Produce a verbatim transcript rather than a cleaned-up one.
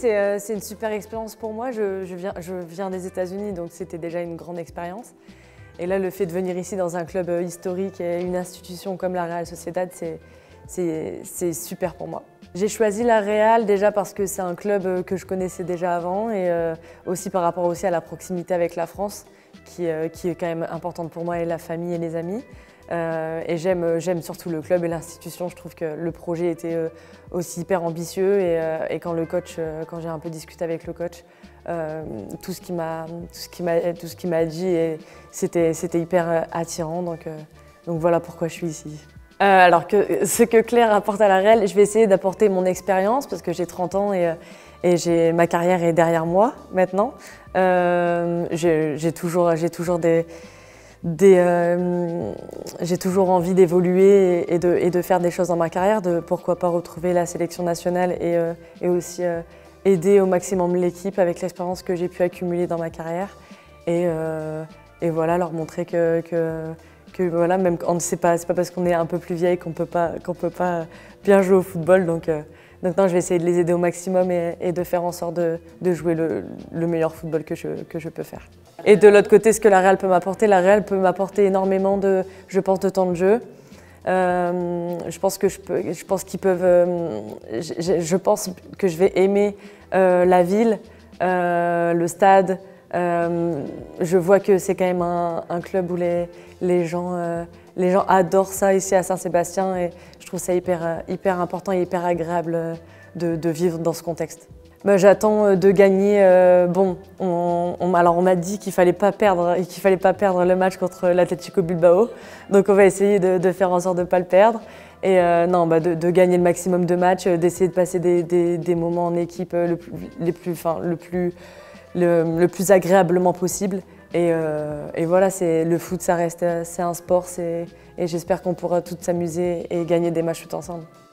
c'est c'est une super expérience pour moi. Je, je, viens, je viens des États-Unis, donc c'était déjà une grande expérience. Et là, le fait de venir ici dans un club historique et une institution comme la Real Sociedad, c'est super pour moi. J'ai choisi la Real déjà parce que c'est un club que je connaissais déjà avant et euh, aussi par rapport aussi à la proximité avec la France qui, euh, qui est quand même importante pour moi et la famille et les amis. Euh, et j'aime surtout le club et l'institution. Je trouve que le projet était euh, aussi hyper ambitieux et, euh, et quand le coach, euh, quand j'ai un peu discuté avec le coach, euh, tout ce qu'il m'a tout ce qu'il m'a dit, c'était hyper attirant. Donc, euh, donc voilà pourquoi je suis ici. Euh, alors que ce que Claire apporte à la Real, je vais essayer d'apporter mon expérience parce que j'ai trente ans et, et ma carrière est derrière moi maintenant. Euh, j'ai toujours, j'ai toujours des, des, euh, j'ai toujours envie d'évoluer et, et, de, et de faire des choses dans ma carrière, de pourquoi pas retrouver la sélection nationale et, euh, et aussi euh, aider au maximum l'équipe avec l'expérience que j'ai pu accumuler dans ma carrière et, euh, et voilà, leur montrer que, que que voilà, même on ne sait pas, c'est pas parce qu'on est un peu plus vieille qu'on peut pas qu'on peut pas bien jouer au football. Donc, euh, donc non, je vais essayer de les aider au maximum et, et de faire en sorte de, de jouer le, le meilleur football que je, que je peux faire. Et de l'autre côté, ce que la Real peut m'apporter, la Real peut m'apporter énormément de, je pense, de temps de jeu. Euh, je pense que je peux, je pense qu'ils peuvent, euh, je, je pense que je vais aimer euh, la ville, euh, le stade. Euh, je vois que c'est quand même un, un club où les, les, gens, euh, les gens adorent ça ici à Saint-Sébastien et je trouve ça hyper, hyper important et hyper agréable de, de vivre dans ce contexte. Bah, j'attends de gagner. Euh, bon, on, on, alors on m'a dit qu'il fallait pas perdre et qu'il fallait pas perdre le match contre l'Atletico Bilbao, donc on va essayer de, de faire en sorte de pas le perdre et euh, non, bah, de, de gagner le maximum de matchs, d'essayer de passer des, des, des moments en équipe le plus, les plus, enfin, le plus Le, le plus agréablement possible et, euh, et voilà, le foot ça reste, c'est un sport et j'espère qu'on pourra toutes s'amuser et gagner des matchs tout ensemble.